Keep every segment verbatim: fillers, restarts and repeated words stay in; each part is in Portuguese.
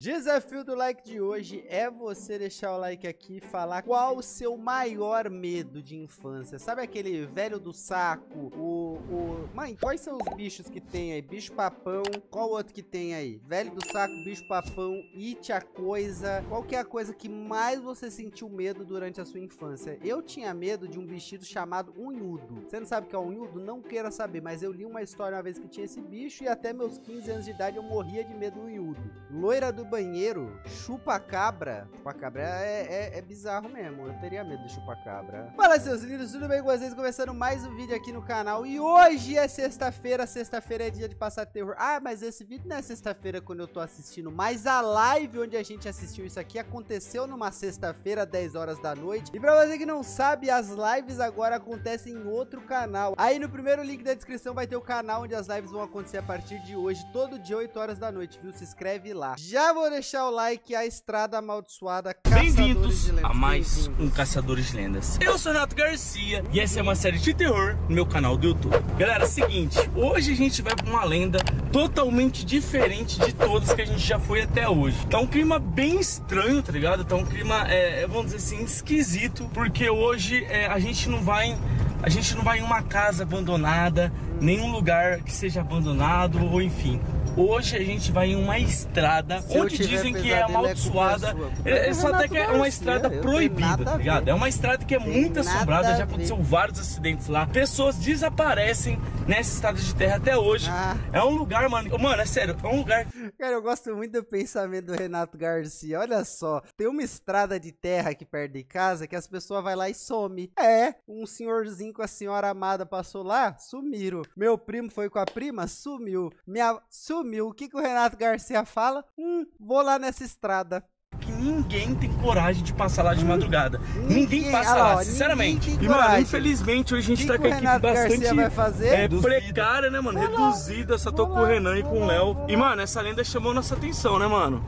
Desafio do like de hoje é você deixar o like aqui e falar qual o seu maior medo de infância. Sabe aquele velho do saco? O, o... Mãe, quais são os bichos que tem aí? Bicho papão, qual outro que tem aí? Velho do saco, bicho papão, it a coisa. Qual que é a coisa que mais você sentiu medo durante a sua infância? Eu tinha medo de um bichinho chamado unhudo. Você não sabe o que é unhudo? Não queira saber, mas eu li uma história uma vez que tinha esse bicho e até meus quinze anos de idade eu morria de medo do unhudo. Loira do Banheiro, Chupa Cabra. Chupa Cabra é, é, é bizarro mesmo. Eu teria medo de Chupa Cabra. Fala, seus lindos, tudo bem com vocês? Começando mais um vídeo aqui no canal. E hoje é sexta-feira. Sexta-feira é dia de passar terror. Ah, mas esse vídeo não é sexta-feira quando eu tô assistindo, mas a live onde a gente assistiu isso aqui aconteceu numa sexta-feira, dez horas da noite. E pra você que não sabe, as lives agora acontecem em outro canal. Aí no primeiro link da descrição vai ter o canal onde as lives vão acontecer a partir de hoje, todo dia, oito horas da noite, viu? Se inscreve lá. Já vou deixar o like. A estrada amaldiçoada. Bem-vindos a mais um Caçadores de Lendas. Eu sou o Renato Garcia e essa é uma série de terror no meu canal do YouTube. Galera, é o seguinte, hoje a gente vai pra uma lenda totalmente diferente de todas que a gente já foi até hoje. Tá um clima bem estranho, tá ligado? Tá um clima, é, vamos dizer assim, esquisito, porque hoje é, a gente não vai... Em... A gente não vai em uma casa abandonada, nenhum lugar que seja abandonado, ou enfim. Hoje a gente vai em uma estrada Se onde dizem que é amaldiçoada. É, é só até que é uma estrada proibida, tá ligado? É uma estrada que é muito assombrada, já aconteceu vários acidentes lá. Pessoas desaparecem nessa estrada de terra até hoje. Ah. É um lugar, mano. Mano, é sério, é um lugar. Cara, eu gosto muito do pensamento do Renato Garcia. Olha só, tem uma estrada de terra aqui perto de casa que as pessoas vão lá e somem. É, um senhorzinho com a senhora amada passou lá, sumiram. Meu primo foi com a prima, sumiu. Minha... Sumiu. O que que o Renato Garcia fala? Hum, vou lá nessa estrada. Que ninguém tem coragem de passar lá de madrugada. Ninguém, ninguém passa ah, lá, ó, sinceramente. E, mano, infelizmente hoje a gente que tá com a equipe bastante vai fazer? É, precária, né, mano? Olá, reduzida. Só tô olá, com o Renan olá, e com o Léo. E, mano, essa lenda chamou nossa atenção, né, mano?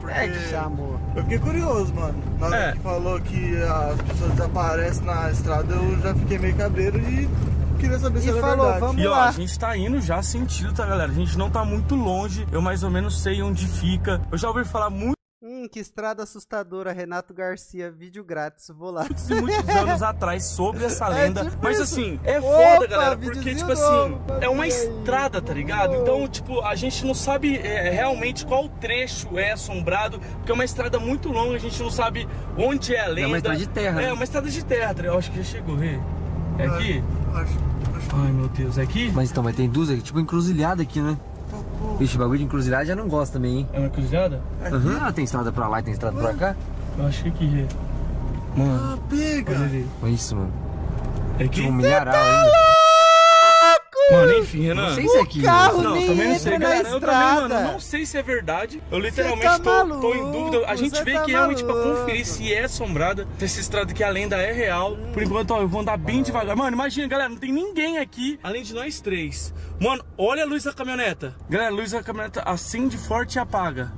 Porque... É que chamou. Eu fiquei curioso, mano. Na hora é. que falou que as pessoas desaparecem na estrada, eu já fiquei meio cabreiro e queria saber se era verdade. Vamos e ó, lá. A gente tá indo já sentido, tá, galera? A gente não tá muito longe. Eu mais ou menos sei onde fica. Eu já ouvi falar muito. Hum, que estrada assustadora, Renato Garcia, vídeo grátis, vou lá. Muitos e muitos anos atrás sobre essa lenda, é tipo mas assim, é Opa, foda, galera, porque tipo assim, novo, é uma aí. estrada, tá ligado? Então, tipo, a gente não sabe é, realmente qual trecho é assombrado, porque é uma estrada muito longa, a gente não sabe onde é a lenda. É uma estrada de terra. É, uma estrada de terra, tá ligado? Eu acho que já chegou, Rê. É aqui? É, acho, acho. Ai, meu Deus, é aqui? Mas então, vai ter duas aqui, tipo encruzilhada aqui, né? Vixe, bagulho de encruzilhada já não gosta também, hein? É uma encruzilhada? Aham, uhum, tem estrada pra lá e tem estrada mano. pra cá. Eu acho que aqui, Rê. Mano, ah, pega! Olha ali. Olha isso, mano. É que tipo um milharal ainda. Mano, enfim, Renan. Não sei se é aqui. O carro não, nem também não sei, galera. Eu também, mano, não sei se é verdade. Eu literalmente tá tô, tô em dúvida. A gente vê tá que realmente pra conferir se é assombrada, essa estrada que a lenda é real. Hum. Por enquanto, ó, eu vou andar bem ah. devagar. Mano, imagina, galera, não tem ninguém aqui além de nós três. Mano, olha a luz da caminhoneta. Galera, a luz da caminhoneta acende forte e apaga.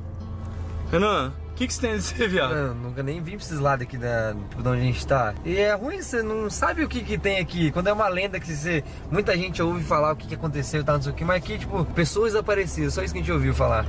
Renan, o que, que você tem a dizer, viado? Eu nunca nem vim pra esses lados aqui da, de onde a gente tá. E é ruim, você não sabe o que que tem aqui. Quando é uma lenda que você, muita gente ouve falar o que que aconteceu, tá, não sei o que. Mas aqui, tipo, pessoas desaparecidas, só isso que a gente ouviu falar.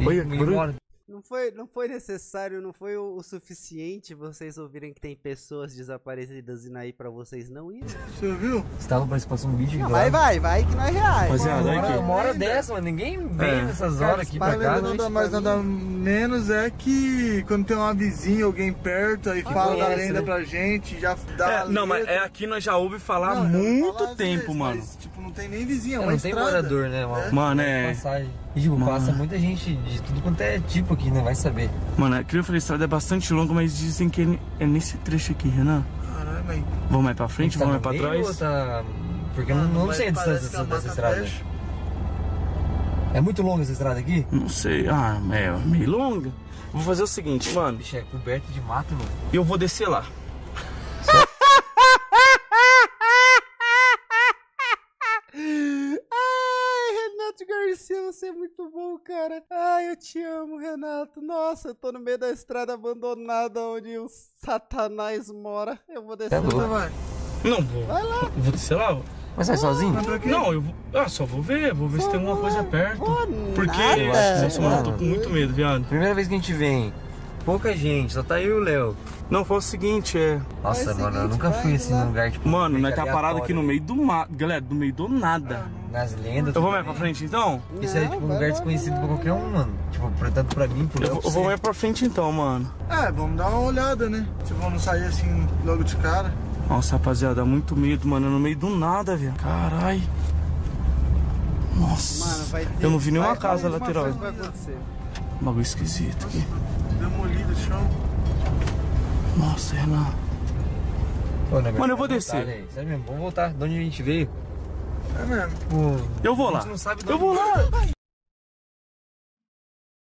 E, Oi, embora... Não foi, não foi necessário, não foi o, o suficiente vocês ouvirem que tem pessoas desaparecidas e aí pra vocês não irem. Você viu? Você tava pra passar um vídeo. Não, vai, vai, vai que nós reais. Mas é, uma, uma hora dessa, mano, ninguém vem é. nessas horas aqui pra cá. Nada mais, nada menos é que quando tem uma vizinha, alguém perto, aí que fala da lenda, né, pra gente, já dá é, Não, mas é aqui nós já ouve falar não, muito falar tempo, vezes, mano. Mas, tipo, não tem nem vizinha, é, uma não estrada. Tem morador, né? Uma, é. Mano, é... Passagem. E, tipo, mano, passa muita gente de tudo quanto é tipo aqui, né? Vai saber. Mano, a criança estrada é bastante longa, mas dizem que é nesse trecho aqui, Renan. Caralho, velho. Vamos mais pra frente, vamos tá mais pra trás? Tá... Porque eu não, não sei a distância dessa estrada. Peixe. É muito longa essa estrada aqui? Não sei. Ah, é meio longa. Vou fazer o seguinte, mano. Bicho, é coberto de mato, mano. Eu vou descer lá. Você é muito bom, cara. Ai, eu te amo, Renato. Nossa, eu tô no meio da estrada abandonada onde o Satanás mora. Eu vou descer é lá. Vai. Não vou. Vai lá. Eu vou descer lá. Mas sai sozinho? Não, eu vou... ah, só vou ver, vou ver só se tem alguma coisa perto. Porque eu acho que eu tô com muito medo, viado. Primeira vez que a gente vem, pouca gente, só tá eu e o Léo. Não, foi o seguinte, é... Nossa, é mano, seguinte, eu nunca fui assim num lugar tipo... Mano, nós tá parado aqui no meio do mato, galera, no meio do nada. Nas lendas... Eu vou mais pra frente, então? Não, isso é tipo um lugar desconhecido pra qualquer um, mano. Tipo, tanto pra mim, pro Léo. Eu, eu vou mais pra frente, então, mano. É, vamos dar uma olhada, né? Se vamos sair assim, logo de cara. Nossa, rapaziada, dá muito medo, mano. No meio do nada, velho. Caralho. Nossa. Mano, vai ter... Eu não vi nenhuma vai, casa vai, lateral. Vai acontecer. Um bagulho esquisito aqui. Demolido o chão. Nossa, Renato. Pô, mano, eu vou voltar, descer. Né? Sério mesmo, vamos voltar. De onde a gente veio? É mesmo. Pô, eu vou lá. A gente não sabe de onde eu vou lá. O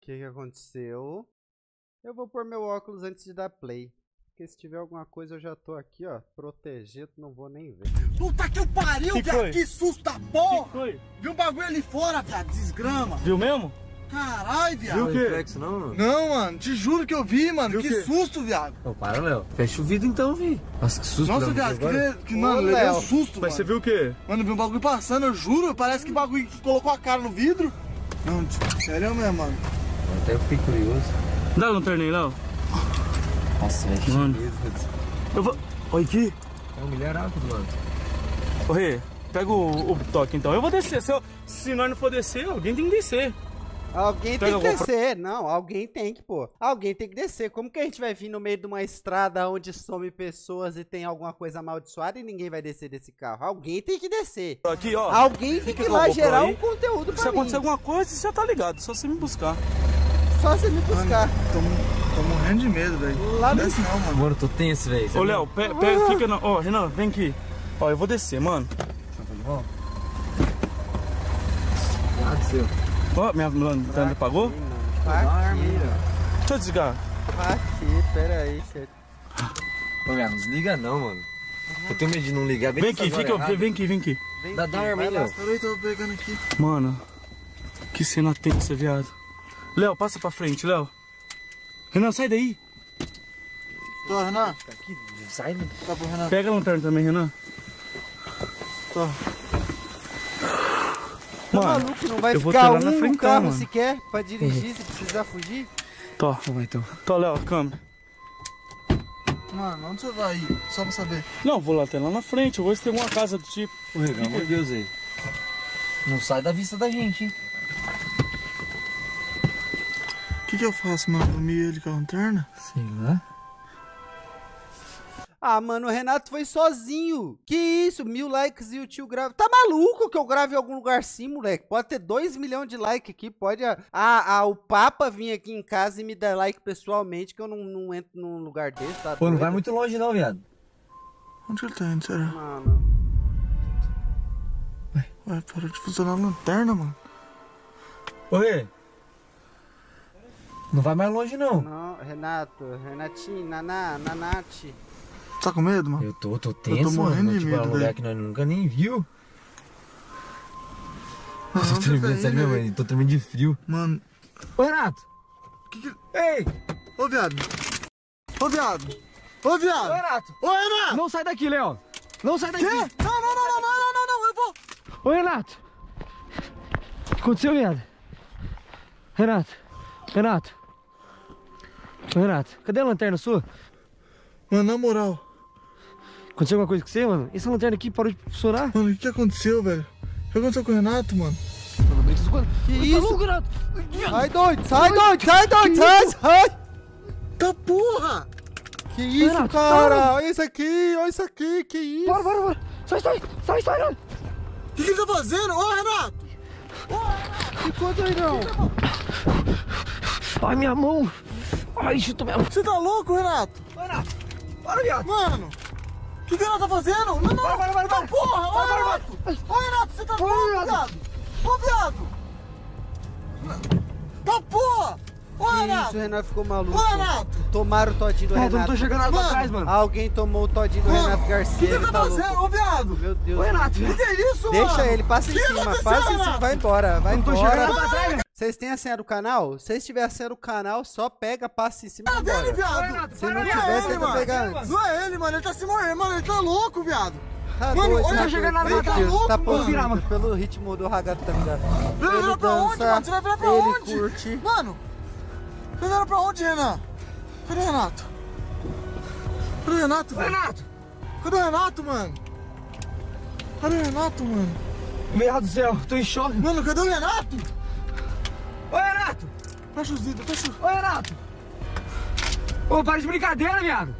que que aconteceu? Eu vou pôr meu óculos antes de dar play. Porque se tiver alguma coisa eu já tô aqui, ó. Protegido, não vou nem ver. Puta que eu pariu, que velho. Foi? Que susto da porra. Que foi? Viu um bagulho ali fora, velho. Desgrama. Viu mesmo? Caralho, viado. Não, reflexo, não, mano. Não, mano, te juro que eu vi, mano. Viu que quê? Susto, viado. Ô, para, Léo. Fecha o vidro então, vi. Nossa, que susto. Nossa, viado, que, que, mano, levei um susto, mas mano. Mas você viu o quê? Mano, eu vi um bagulho passando, eu juro. Parece que o bagulho colocou a cara no vidro. Não, sério mesmo, mano. Eu até fiquei curioso. Dá um torneio, Léo. Nossa, velho, que medo. Eu vou... Olha aqui. É um milharado, mano. Corre, pega o, o toque então. Eu vou descer. Se, eu... Se nós não for descer, alguém tem que descer. Alguém tem que descer, não, alguém tem que, pô. Alguém tem que descer. Como que a gente vai vir no meio de uma estrada onde some pessoas e tem alguma coisa amaldiçoada e ninguém vai descer desse carro? Alguém tem que descer. Aqui, ó. Alguém tem que lá gerar um conteúdo pra mim. Se acontecer alguma coisa, você já tá ligado, só você me buscar. Só você me buscar. Tô morrendo de medo, velho. Lá não desce não, mano. Mano, tô tenso, velho. Ô, Léo, pega, fica na... Ó, Renan, vem aqui. Ó, eu vou descer, mano. Ó. Ah, seu. Ó, oh, minha lanterna apagou? Deixa eu desligar. Aqui, pera aí, chefe. Ô, minha, não desliga não, mano. Eu tenho medo de não ligar. Bem vem aqui, fica, é vem aqui, vem aqui. Vem dá aqui, arma aí, Léo. Peraí, tô pegando aqui. Mano, que cena tensa, viado. Léo, passa pra frente, Léo. Renan, sai daí. Tô, Renan. Sai, mano. Tá pro Renan. Pega a lanterna também, Renan. Tô. Mano, maluco, não vai eu ficar um no frente, carro mano. Sequer pra dirigir, uhum. Se precisar fugir. Tô, vai então. Tô, Léo, câmera. Mano, onde você vai ir? Só pra saber. Não, vou lá até lá na frente, eu vou ver se tem alguma casa do tipo. Ô, Renan, meu Deus aí. Não sai da vista da gente, hein? O que que eu faço, mano? Dormir ele com a lanterna? Sei lá. Ah, mano, o Renato foi sozinho. Que isso, mil likes e o tio grava. Tá maluco que eu grave em algum lugar sim, moleque? Pode ter dois milhões de likes aqui, pode... A, a, a, o Papa vir aqui em casa e me dar like pessoalmente, que eu não, não entro num lugar desse, tá? Pô, não vai muito longe não, viado. Onde ele tá indo, será? Mano... Ué, ué, parou de funcionar a lanterna, mano. Oi! Não vai mais longe não. Não, Renato, Renatinho, Naná, Nanati. Tá com medo, mano? Eu tô, tô tenso, eu tô morrendo mano. De medo, um lugar que nós nunca nem viu. Nossa, eu tô tremendo, sério mesmo, mano. Tô tremendo de frio. Mano. Ô, Renato! Que que... Ei! Ô, viado! Ô, viado! Ô, viado! Ô, Renato! Ô, Renato! Não sai daqui, Léo! Não sai daqui! Não, não, não, não, não, não, não, não, eu vou! Ô, Renato! O que aconteceu, viado? Renato! Renato! Ô, Renato! Cadê a lanterna sua? Mano, na moral... Aconteceu alguma coisa com você, mano? Essa lanterna aqui parou de funcionar? Mano, o que aconteceu, velho? O que aconteceu com o Renato, mano? Que isso? Sai doido, sai doido, sai doido, sai, sai! Tá porra! Que isso, cara? Olha isso aqui, olha isso aqui, que isso? Bora, bora, bora! Sai, sai, sai, sai, Renato! O que ele tá fazendo? Ô, Renato! Ô, Renato! Que coisa aí, não? Ai, minha mão! Ai, chuta minha mão! Você tá louco, Renato? Renato! Para, viado! Mano! O que que ela tá fazendo? Não, não! Para, para, para, para. Não, porra! Ô, Renato! Ô, Renato, você tá louco, viado! Ô, viado! Tá porra! Ô, Renato! Isso, o Renato ficou maluco. Ô, Renato! Tomaram o todinho do Renato. Não, eu não tô chegando nada atrás, mano. Alguém tomou o todinho do mano. Renato Garcia. O que que ele tá fazendo? Ô, viado! Meu Deus! Ô, Renato! O que que é isso, mano? Deixa ele, passa em cima, passa em cima, vai embora, vai embora. Não tô chegando nada atrás, velho. Vocês têm a senha do canal? Se vocês tiverem a senha do canal, só pega, passa em cima e vai embora. Se não tiver, tenta pegar antes. Não é ele, mano. Ele tá se morrendo, mano. Ele tá louco, viado. Mano, olha eu chegando na armadilha. Tá pulando pelo ritmo do ragatanga. Ele virar pra onde, mano? Você vai virar pra onde? Ele curte. Mano, você vai pra onde, Renan? Cadê o Renato? Cadê o Renato? Renato! Cadê o Renato, mano? Cadê o Renato, mano? Meu Deus do céu, tô em choque. Mano, cadê o Renato? Ô, Renato! Fecha os vidros, fecha os... Ô, Renato! Ô, para de brincadeira, viado!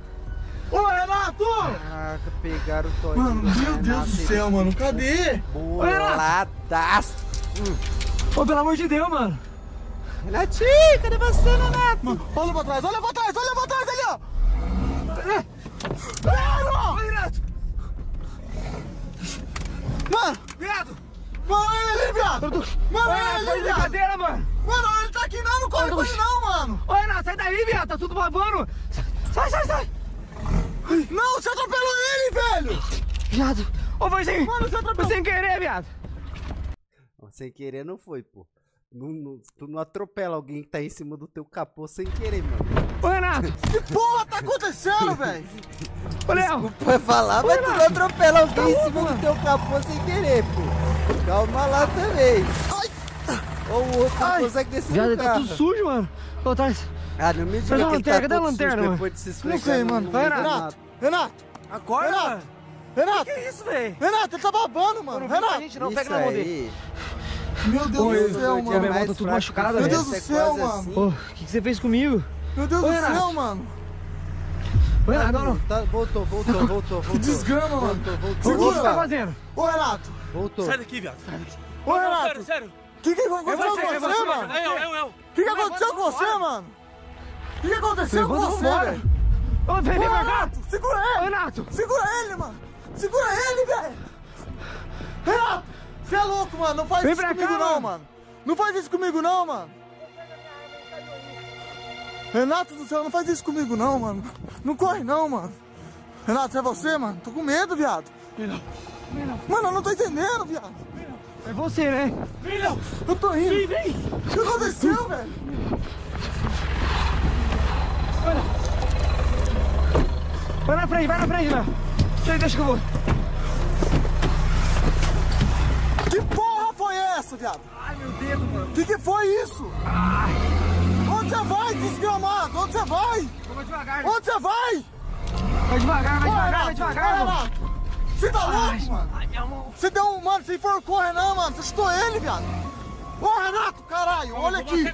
Ô, Renato! Caraca, pegaram o toque. Mano, meu Renato, Deus do céu, mano. Cadê? Boladaço! Ô, pelo amor de Deus, mano. Renato, cadê você, Renato? Mano, olha pra trás, olha pra trás, olha pra trás ali, ó! Mano! Olha, Renato! Mano! Viado! Mano, olha ele, viado! Mano, olha ele, brincadeira, mano! Mano, ele tá aqui não, não corre com ele não, mano! Ô, Renato, sai daí, viado! Tá tudo babando! Sai, sai, sai! Não, você atropelou ele, velho! Viado! Ô, foi sem... Mano, você atropelou... Foi sem querer, viado! Sem querer não foi, pô. Não, não, tu não atropela alguém que tá em cima do teu capô sem querer, mano. Ô, Renato! Que porra tá acontecendo, velho? Ô, Léo! Desculpa falar, ô, mas Renato, tu não atropela alguém tá em cima mano. do teu capô sem querer, pô. Calma lá também. Ai! Ou o outro não consegue descer do carro. Já tá tudo sujo, mano. Ô, Thais. Ah, não me diga que tá tudo lanterna, sujo depois de se esfregar. Não sei, mano. Vai, Renato. Renato! Renato! Acorda, Renato! Mano. Renato! Que, que é isso, velho? Renato, ele tá babando, mano. Renato! A gente não pega na mão dele. Meu Deus, Oi, do céu, mano. Minha mão tá tudo machucada, Meu Deus velho. do céu, mano. O assim. que, que você fez comigo? Meu Deus Oi, do céu, mano. Ô, Renato, não, não. Tá, voltou, voltou, voltou, voltou. Que desgrama, mano. Voltou, voltou. Segura. O que você tá fazendo? Ô, Renato. Voltou. Sai daqui, viado. Sai daqui. Ô, Renato. Sério, sério. O que, que aconteceu com você, mano? Eu, eu, eu. O que, que aconteceu com você, mano? O que, que aconteceu com você, velho? Ô, Renato, segura ele. Renato. Segura ele, mano. Segura ele, velho. Renato. Você é louco, mano, não faz Vem isso comigo cá, não, mano. mano. Não faz isso comigo não, mano. Renato do céu, não faz isso comigo não, mano. Não corre não, mano. Renato, é você, mano? Tô com medo, viado. Milão. Milão. Mano, eu não tô entendendo, viado. Milão. É você, né? Milão. Eu tô rindo. Vem, vem. O que aconteceu, velho? Vai na frente, vai na frente, mano. Deixa que eu vou. Que porra foi essa, viado? Ai, meu dedo, mano. Que que foi isso? Ai. Onde você vai, desgramado? Onde você vai? Eu vou devagar. Onde você vai? Vai devagar, vai Ô, devagar, Renato, vai devagar, mano. Você tá louco, ai, mano? Ai, minha mão. Você deu um, mano, você enforcou o Renan, mano. Você chutou ele, viado. Ô, Renato, caralho, eu olha aqui.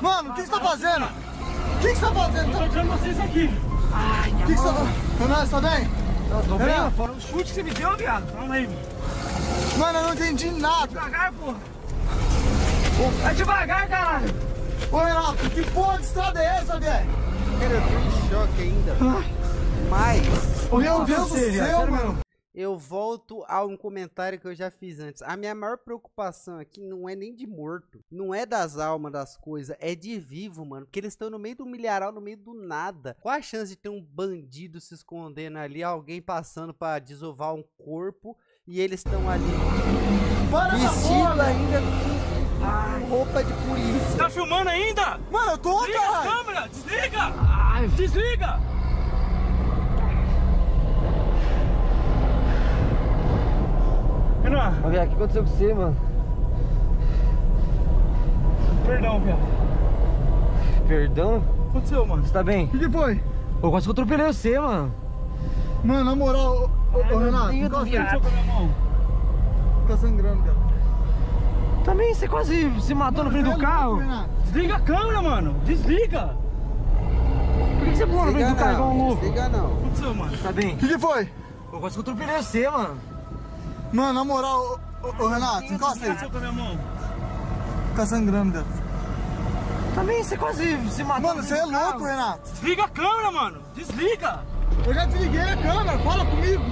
Mano, o que você tá fazendo? O que você tá fazendo? Eu tô tirando vocês aqui. Ai, minha mão. O que você tá fazendo? Renan, você tá bem? Eu tô bem. Foram os chutes que você me deu, viado. Fala aí, mano. Mano, eu não entendi nada. Vai devagar, porra. Vai devagar, caralho. Ô, Renato, que porra de estrada é essa, velho? Cara, eu tô em choque ainda. Mas... Ô, meu Deus do céu, mano. Eu volto a um comentário que eu já fiz antes. A minha maior preocupação aqui não é nem de morto. Não é das almas, das coisas. É de vivo, mano. Porque eles estão no meio do milharal, no meio do nada. Qual a chance de ter um bandido se escondendo ali? Alguém passando pra desovar um corpo... E eles estão ali vestidos ainda com Ai. roupa de polícia. Tá filmando ainda? Mano, eu tô, desliga cara! Desliga a câmera! Desliga! Ai. Desliga! Renan! Ô, viado, o que aconteceu com você, mano? Perdão, viado. Perdão? O que aconteceu, mano? Você tá bem? O que, que foi? Eu quase que eu atropelei você, mano. Mano, na moral... Ô, Ai, Renato, encosta com a minha mão. Tá sangrando, cara. Também você quase se matou mano, no frente do carro. Não, desliga a câmera, mano. Desliga. Por que você pulou no frente do carro igual um louco? Desliga não. O que aconteceu, mano? Tá bem? O que, que foi? Eu quase que eu atropelei você, mano. Mano, na moral, ô, ô, ô Renato, encosta aí. Com a minha mão. Tá sangrando, cara. Também você quase se matou mano, no frente do carro. Mano, você é louco, Renato. Desliga a câmera, mano. Desliga. Eu já desliguei a câmera. Fala comigo.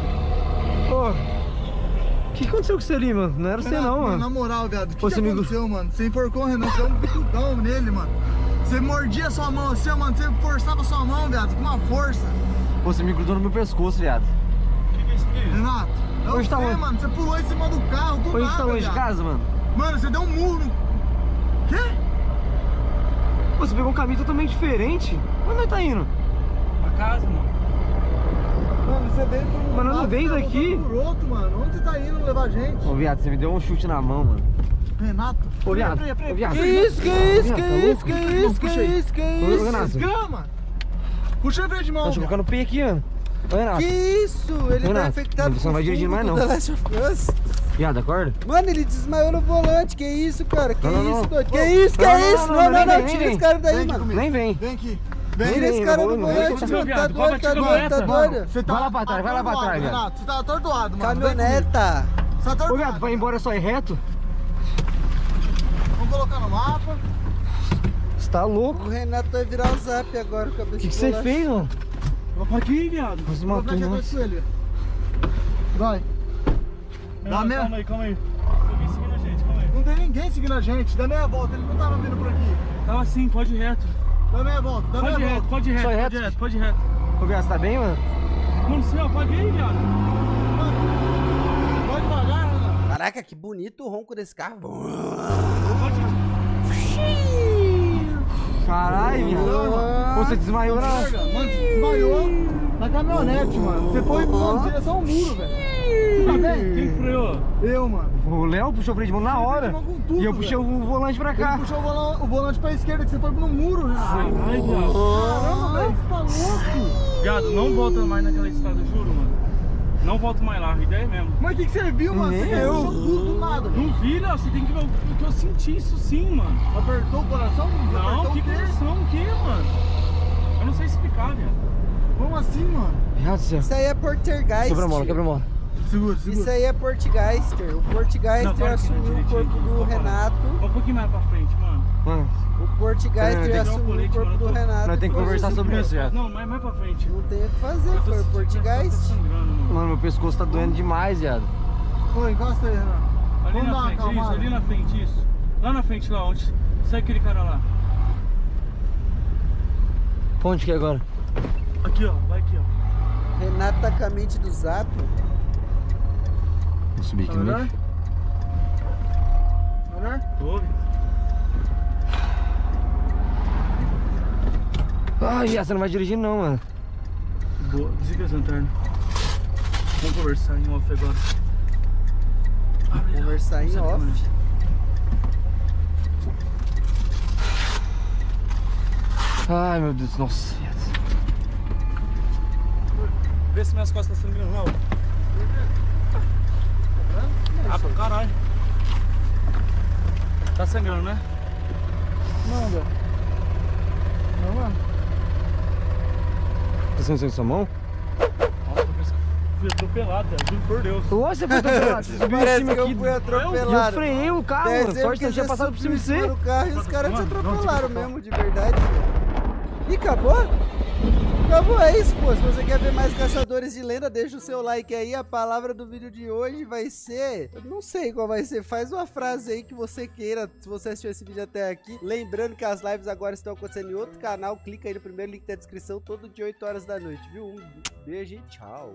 Pô, o que aconteceu com você ali, mano? Não era você não, mano. Na moral, viado, o que, que aconteceu, me... mano? Você enforcou o Renan, você deu um bicudão nele, mano. Você mordia sua mão assim, mano. Você forçava sua mão, viado, com uma força. Pô, você me grudou no meu pescoço, viado. Que que é isso aqui? Renato, eu hoje sei, tá onde? mano. Você pulou em cima do carro, do Hoje nada, tá longe de casa, mano? Mano, você deu um murro no... Quê? Pô, você pegou um caminho totalmente diferente. Onde nós tá indo? Pra casa, mano. Mano, você veio por um... Mano, eu não veio daqui. Por outro, mano. Onde você tá indo levar a gente? Ô, viado, você me deu um chute na mão, mano. Renato. Ô, viado. Peraí, peraí, peraí. Que isso, que isso, que isso, que isso, que isso, que isso. Esgama. Puxa a verde de mão. Tá jogando o pé aqui, mano. Ô, Renato. Que isso? Ele tá infectado. Você não vai dirigindo mais, não. Viado, acorda. Mano, ele desmaiou no volante. Que isso, cara? Que isso, doido? Que isso, que isso? Não, não, não. Tira esse cara daí, mano. Nem vem. Vem aqui. Vem nesse cara no volante, mano, tá doido, tá doido, tá doido. Vai lá pra trás, vai lá pra trás, velho. Você tá atordoado, mano. Caminhoneta. Você tá atordoado. Ô, gato, vai embora só ir reto? Vamos colocar no mapa. Você tá louco? O Renato vai virar o zap agora, cabeça. O que você fez, mano? Opa, aqui, viado. Você matou, mano. Vai. Dá mesmo? Calma aí, calma aí. Ninguém seguindo a gente, calma aí. Não tem ninguém seguindo a gente. Dá meia volta, ele não tava vindo por aqui. Tava assim, pode ir reto. Dá meia volta, dá meia volta. Pode ir reto, pode ir reto, reto, pode ir reto. Ô, Viado, você tá bem, mano? Mano, você apaga aí, viado. Mano, pode pagar, mano. Caraca, que bonito o ronco desse carro. Caralho, viado. Você desmaiou na... Mano, desmaiou na caminhonete, mano. Você foi em direção ao muro, velho. Você tá bem? Quem freou? Eu, mano. O Léo puxou o freio de mão na hora. Tudo, e eu puxei velho. o volante pra cá. Ele puxou o volante, o volante pra esquerda, que você foi no muro, né? Ai, ai, viado. Caramba, velho, você tá louco. Viado, não volta mais naquela estrada, juro, mano. Não volto mais lá, ideia mesmo. Mas o que, que você viu, mano? Você eu... puxou tudo do nada. Não vi, Léo, você tem que ver o que eu senti, isso sim, mano. Apertou o coração? Não, não que coração, o que, mano? Eu não sei explicar, velho. Como assim, mano? Meu Deus do céu. Isso aí é portgeist. Quebra a mola, quebra a mola. Segura, segura. Isso aí é portgeister. O portgeister assumiu o corpo do Renato. Um pouquinho mais pra frente, mano. Mano. O portgeister assumiu o corpo do Renato. Nós temos que conversar sobre isso, já. Não, mais pra frente. Não tem o que fazer, foi o portgeist. Mano, meu pescoço tá doendo demais, viado. Pô, encosta aí, Renato. Ali na frente, isso, ali na frente, isso. Lá na frente, lá onde? Sai aquele cara lá. Ponte que é agora? Aqui, ó. Vai aqui, ó. Renato tá com a mente do zap. Vou subir aqui no meio. Tá melhor? Tô. Ai, você não vai dirigir não, mano. Boa, desliga as lanternas. Vamos conversar em off agora. Vamos conversar em off? Ai, meu Deus, nossa. Vê se minhas costas estão sangrando, não. Ah, pra caralho. Tá sangrando, né? Não, velho. Não, mano. Tá sem sangue na sua mão? Nossa, fui atropelado, velho. Juro por Deus. Nossa, você foi atropelado. Você subiu em cima aqui. Eu fui atropelado. Eu, eu freiei o carro, mano. Sorte que, que eu tinha passado por cima de você. O carro e os caras te atropelaram mesmo, de verdade. Ih, acabou? Acabou, é isso, pô. Se você quer ver mais Caçadores de Lenda, deixa o seu like aí. A palavra do vídeo de hoje vai ser... Eu não sei qual vai ser. Faz uma frase aí que você queira, se você assistiu esse vídeo até aqui. Lembrando que as lives agora estão acontecendo em outro canal. Clica aí no primeiro link da descrição, todo dia oito horas da noite, viu? Um beijo e tchau.